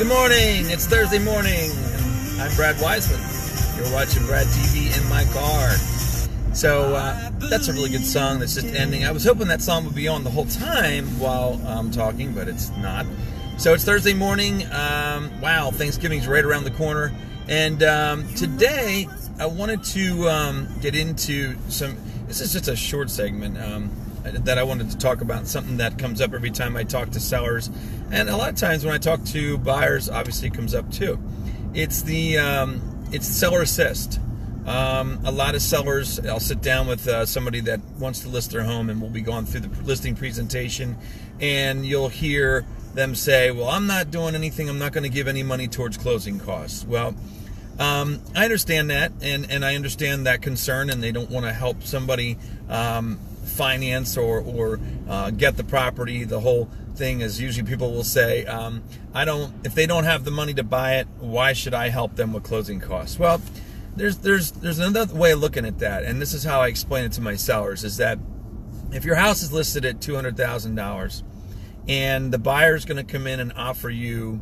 Good morning, it's Thursday morning. I'm Brad Weisman. You're watching Brad TV in my car. So that's a really good song that's just ending. I was hoping that song would be on the whole time while I'm talking, but it's not. So it's Thursday morning. Wow, Thanksgiving's right around the corner. And today I wanted to get into some, this is just a short segment that I wanted to talk about, something that comes up every time I talk to sellers. And a lot of times when I talk to buyers, obviously it comes up too. It's the Seller Assist. A lot of sellers, I'll sit down with somebody that wants to list their home, and we'll be going through the listing presentation, and you'll hear them say, well, I'm not doing anything, I'm not going to give any money towards closing costs. Well, I understand that, and I understand that concern, and they don't want to help somebody finance or get the property. The whole thing is usually people will say, if they don't have the money to buy it, why should I help them with closing costs? Well, there's another way of looking at that, and this is how I explain it to my sellers, is that if your house is listed at $200,000 and the buyer is going to come in and offer you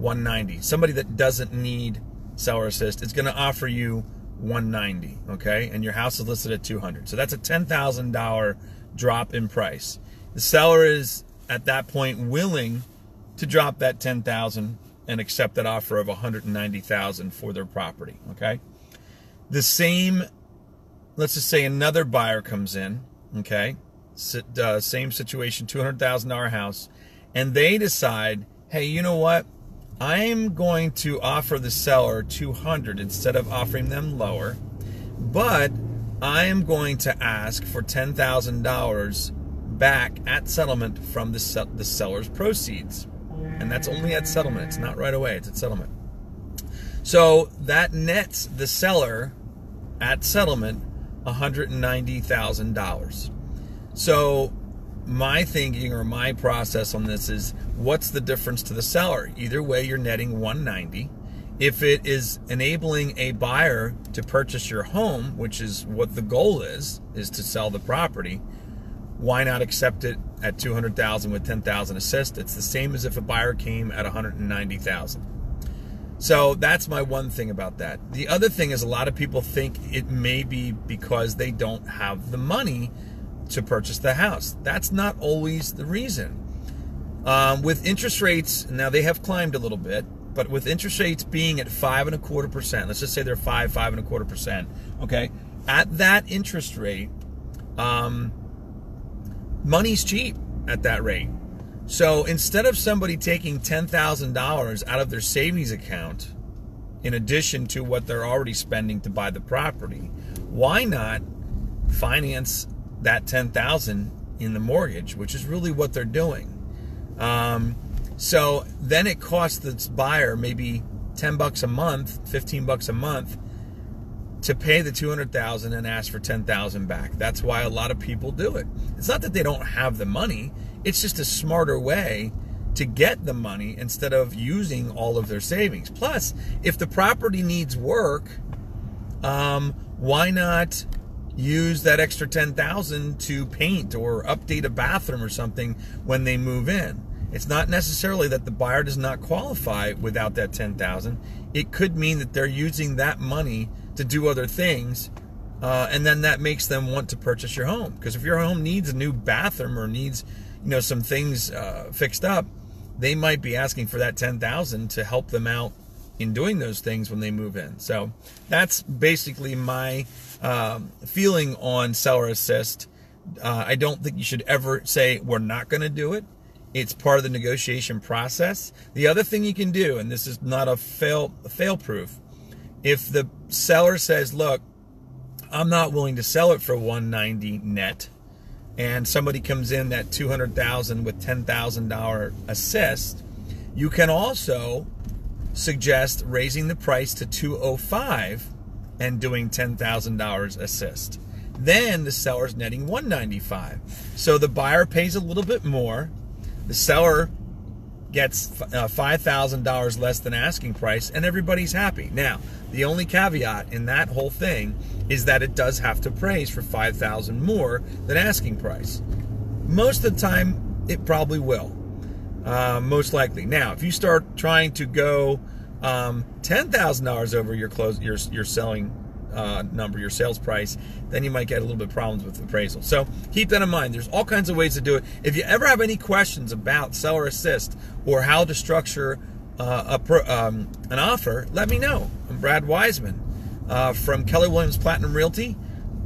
$190,000, somebody that doesn't need Seller Assist is going to offer you $190,000, okay, and your house is listed at $200,000. So that's a $10,000 drop in price. The seller is at that point willing to drop that $10,000 and accept that offer of $190,000 for their property, okay? The same, let's just say another buyer comes in, okay, same situation, $200,000 house, and they decide, hey, you know what? I'm going to offer the seller $200,000 instead of offering them lower, but I am going to ask for $10,000 back at settlement from the seller's proceeds. And that's only at settlement. It's not right away. It's at settlement. So that nets the seller at settlement $190,000. So my thinking or my process on this is, what's the difference to the seller? Either way, you're netting $190,000. If it is enabling a buyer to purchase your home, which is what the goal is to sell the property, why not accept it at $200,000 with $10,000 assist? It's the same as if a buyer came at $190,000. So that's my one thing about that. The other thing is, a lot of people think it may be because they don't have the money to purchase the house. That's not always the reason. With interest rates, now they have climbed a little bit, but with interest rates being at 5.25%, let's just say they're 5.25%, okay? At that interest rate, money's cheap at that rate. So instead of somebody taking $10,000 out of their savings account in addition to what they're already spending to buy the property, why not finance that $10,000 in the mortgage, which is really what they're doing? So then it costs the buyer maybe $10 a month, $15 a month to pay the $200,000 and ask for $10,000 back. That's why a lot of people do it. It's not that they don't have the money, it's just a smarter way to get the money instead of using all of their savings. Plus, if the property needs work, why not use that extra $10,000 to paint or update a bathroom or something when they move in? It's not necessarily that the buyer does not qualify without that $10,000. It could mean that they're using that money to do other things, and then that makes them want to purchase your home. Because if your home needs a new bathroom or needs, you know, some things fixed up, they might be asking for that $10,000 to help them out in doing those things when they move in. So that's basically my feeling on Seller Assist. I don't think you should ever say we're not going to do it. It's part of the negotiation process. The other thing you can do, and this is not a fail proof. If the seller says, look, I'm not willing to sell it for $190,000 net, and somebody comes in at $200,000 with $10,000 assist, you can also suggest raising the price to $205,000 and doing $10,000 assist. Then the seller's netting $195,000. So the buyer pays a little bit more, the seller gets $5,000 less than asking price, and everybody's happy. Now, the only caveat in that whole thing is that it does have to appraise for $5,000 more than asking price. Most of the time, it probably will. most likely. Now, if you start trying to go $10,000 over your selling number, your sales price, then you might get a little bit of problems with appraisal. So keep that in mind. There's all kinds of ways to do it. If you ever have any questions about Seller Assist or how to structure an offer, let me know. I'm Brad Weisman from Keller Williams Platinum Realty.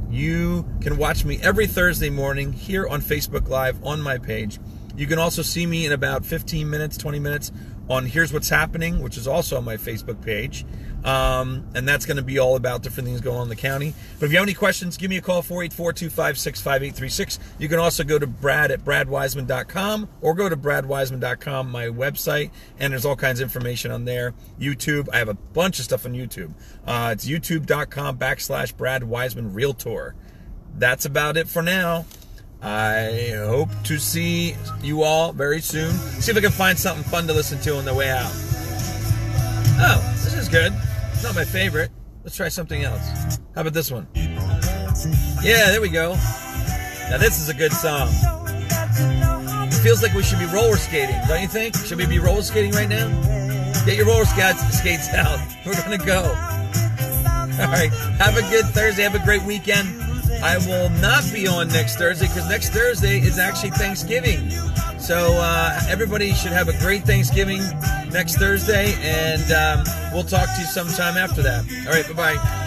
You can watch me every Thursday morning here on Facebook Live on my page. You can also see me in about 15 minutes, 20 minutes on Here's What's Happening, which is also on my Facebook page. And that's going to be all about different things going on in the county. But if you have any questions, give me a call, 484-256-5836. You can also go to Brad at bradweisman.com or go to bradweisman.com, my website. And there's all kinds of information on there. YouTube, I have a bunch of stuff on YouTube. It's youtube.com/Brad Weisman Realtor. That's about it for now. I hope to see you all very soon. See if I can find something fun to listen to on the way out. Oh, this is good. It's not my favorite. Let's try something else. How about this one? Yeah, there we go. Now this is a good song. It feels like we should be roller skating, don't you think? Should we be roller skating right now? Get your roller skates out. We're gonna go. All right, have a good Thursday. Have a great weekend. I will not be on next Thursday because next Thursday is actually Thanksgiving. So everybody should have a great Thanksgiving next Thursday, and we'll talk to you sometime after that. All right, bye-bye.